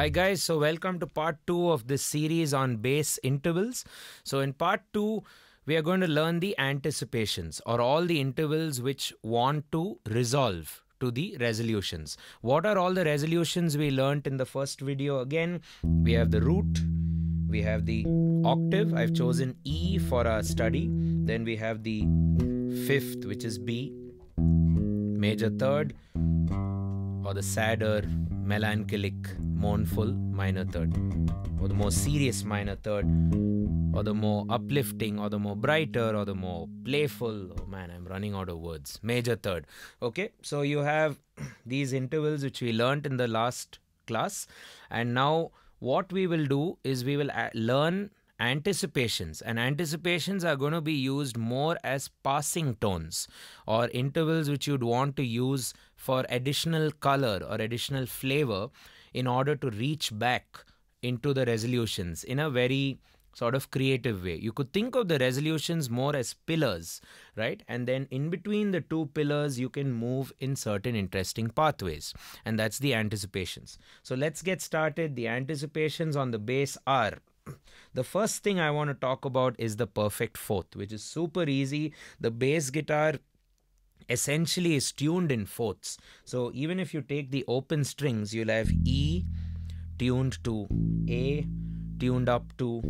Hi guys, so welcome to part 2 of this series on bass intervals. So in part 2, we are going to learn the anticipations or all the intervals which want to resolve to the resolutions. What are all the resolutions we learnt in the first video? Again, we have the root, we have the octave, I've chosen E for our study. Then we have the fifth, which is B, major third, or the sadder, melancholic, mournful minor third, or the more serious minor third, or the more uplifting, or the more brighter, or the more playful, oh man, I'm running out of words, major third. Okay, so you have these intervals which we learnt in the last class, and now what we will do is we will learn anticipations, and anticipations are going to be used more as passing tones or intervals which you'd want to use for additional color or additional flavor in order to reach back into the resolutions in a very sort of creative way. You could think of the resolutions more as pillars, right? And then in between the two pillars, you can move in certain interesting pathways, and that's the anticipations. So let's get started. The anticipations on the bass are: the first thing I want to talk about is the perfect fourth, which is super easy. The bass guitar essentially is tuned in fourths. So even if you take the open strings, you'll have E tuned to A, tuned up to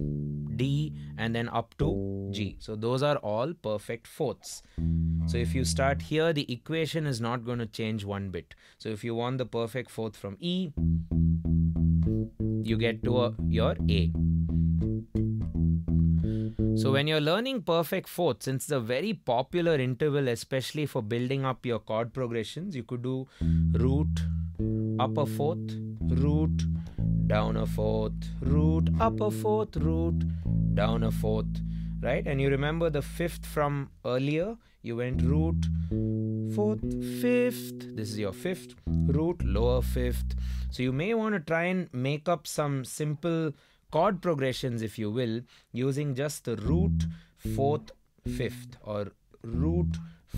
D, and then up to G. So those are all perfect fourths. So if you start here, the equation is not going to change one bit. So if you want the perfect fourth from E, you get to your A. So when you're learning perfect fourths, since it's a very popular interval, especially for building up your chord progressions, you could do root, upper fourth, root, downer fourth, root, upper fourth, root, downer fourth, right? And you remember the fifth from earlier, you went root, fourth, fifth, this is your fifth, root, lower fifth. So you may want to try and make up some simple chord progressions, if you will, using just the root, fourth, fifth, or root,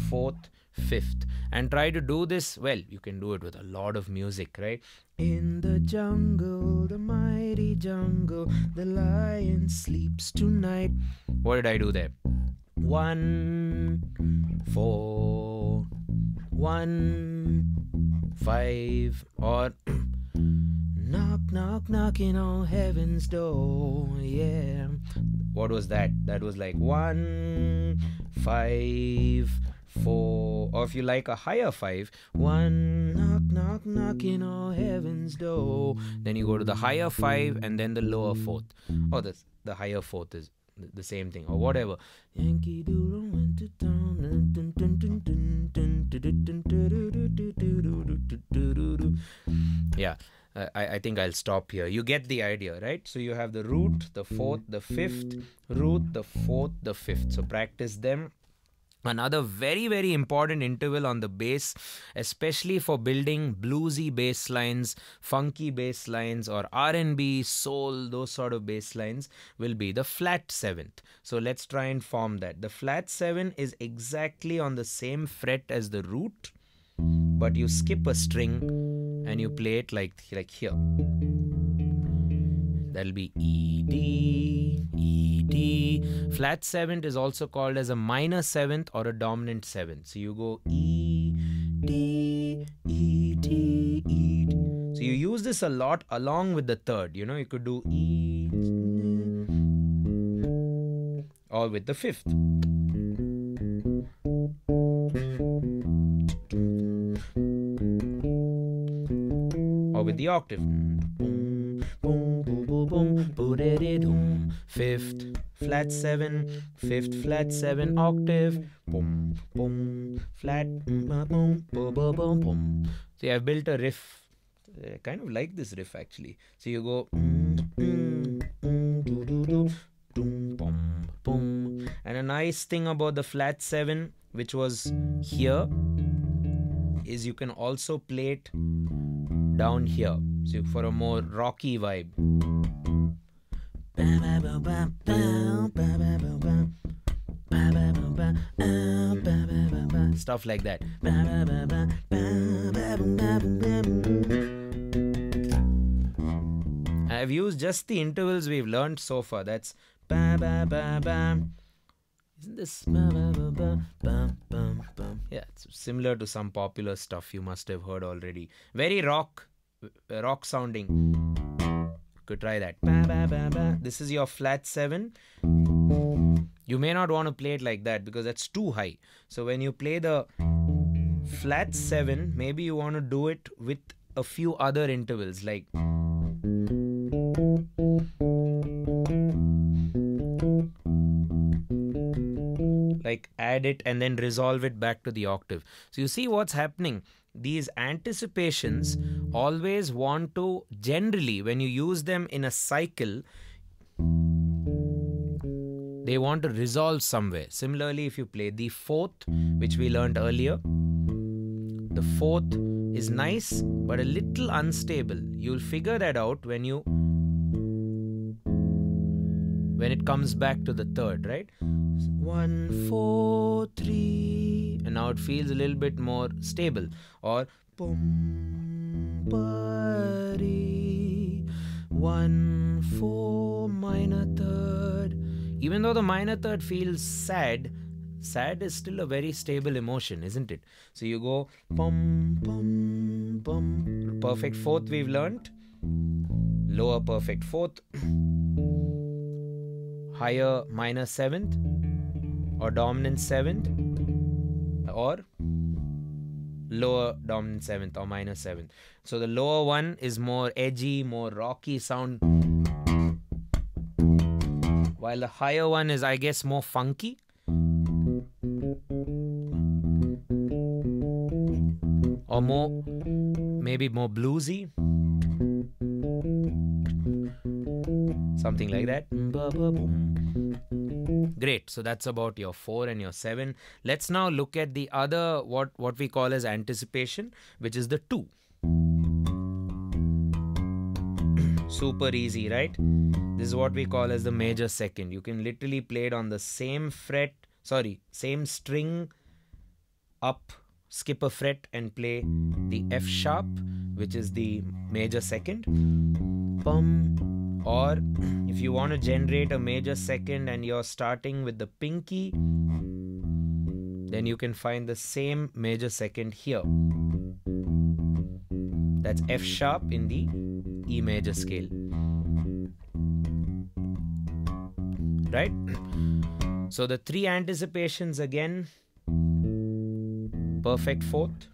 fourth, fifth, and try to do this. Well, you can do it with a lot of music, right? In the jungle, the mighty jungle, the lion sleeps tonight. What did I do there? 1, 4, 1, 5, or knock, knock, knocking on heaven's door, yeah. What was that? That was like 1, 5, 4, or if you like a higher 5, 1, knock, knock, knocking on heaven's door. Then you go to the higher 5 and then the lower 4th. Or the higher 4th is the same thing, or whatever. Yankee Doodle went to town. Yeah. I think I'll stop here. You get the idea, right? So you have the root, the fourth, the fifth, root, the fourth, the fifth. So practice them. Another very, very important interval on the bass, especially for building bluesy bass lines, funky bass lines, or R&B, soul, those sort of bass lines, will be the flat seventh. So let's try and form that. The flat seven is exactly on the same fret as the root, but you skip a string and you play it like here. That'll be E, D, E, D. Flat seventh is also called as a minor seventh or a dominant seventh. So you go E, D, E, D, E, D. So you use this a lot along with the third. You know, you could do E, or with the fifth. With the octave, fifth, flat seven, fifth, flat seven, octave, boom, boom, flat, boom, boom, boom, boom. So I've built a riff. I kind of like this riff actually. So you go, and a nice thing about the flat seven, which was here, is you can also play it down here, so for a more rocky vibe. Stuff like that. I've used just the intervals we've learned so far. That's ba ba ba ba. Isn't this ba ba ba ba ba ba ba? Yeah, it's similar to some popular stuff you must have heard already. Very rock sounding. Could try that. Ba ba ba ba. This is your flat 7. You may not want to play it like that because that's too high. So when you play the flat 7, maybe you want to do it with a few other intervals like. Like add it and then resolve it back to the octave. So you see what's happening. These anticipations always want to, generally when you use them in a cycle, they want to resolve somewhere. Similarly, if you play the fourth, which we learned earlier, the fourth is nice but a little unstable. You'll figure that out when it comes back to the third, right? 1 4 3, and now it feels a little bit more stable. Or boom, bari, 1 4 minor 3rd. Even though the minor third feels sad, sad is still a very stable emotion, isn't it? So you go pum pum pum. Perfect fourth we've learned. Lower perfect fourth. Higher minor 7th or dominant 7th or lower dominant 7th or minor 7th. So the lower one is more edgy, more rocky sound, while the higher one is, I guess, more funky. Or more, maybe more bluesy. Something like that. Great. So that's about your 4 and your 7. Let's now look at the other, what we call as anticipation, which is the 2. Super easy, right? This is what we call as the major second. You can literally play it on the same fret, sorry, same string up, skip a fret and play the F sharp, which is the major second. Pum. Or if you want to generate a major second and you're starting with the pinky, then you can find the same major second here. That's F sharp in the E major scale. Right? So the 3 anticipations again. Perfect fourth.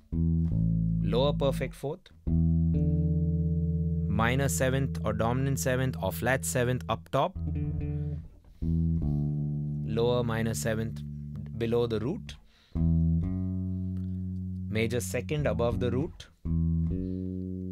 Lower perfect fourth. Minor 7th or dominant 7th or flat 7th up top. Lower minor 7th below the root. Major 2nd above the root.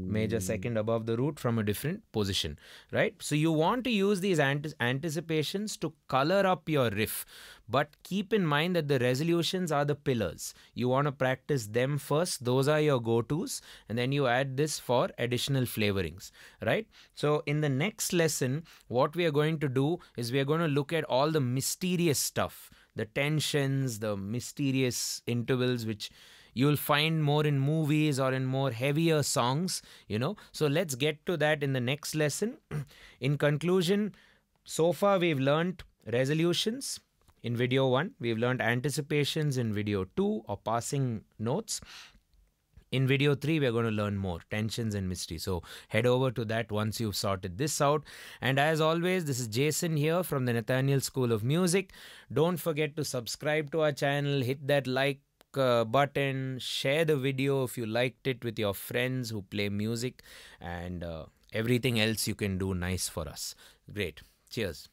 Major 2nd above the root from a different position, right? So you want to use these anticipations to color up your riff. But keep in mind that the resolutions are the pillars. You want to practice them first. Those are your go-tos. And then you add this for additional flavorings, right? So in the next lesson, what we are going to do is we are going to look at all the mysterious stuff. The tensions, the mysterious intervals, which you'll find more in movies or in more heavier songs, you know. So let's get to that in the next lesson. In conclusion, so far we've learned resolutions. In video 1, we've learned anticipations in video 2 or passing notes. In video 3, we're going to learn more tensions and mystery. So head over to that once you've sorted this out. And as always, this is Jason here from the Nathaniel School of Music. Don't forget to subscribe to our channel, hit that like button, share the video if you liked it with your friends who play music, and everything else you can do nice for us. Great. Cheers.